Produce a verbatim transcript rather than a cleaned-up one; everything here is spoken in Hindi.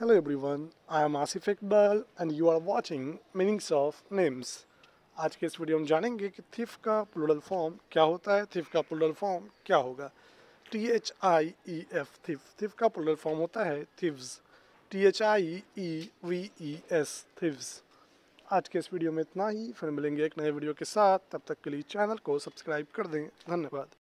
Hello everyone, I am Asif Iqbal and you are watching Meanings of Names. आज के इस वीडियो में जानेंगे कि thief का plural form क्या होता है, thief का plural form क्या होगा। T H I E F thief, thief का plural form होता है thieves, T H I E V E S thieves। आज के इस वीडियो में इतना ही, फिर मिलेंगे एक नए वीडियो के साथ, तब तक के लिए चैनल को सब्सक्राइब कर दें। धन्यवाद।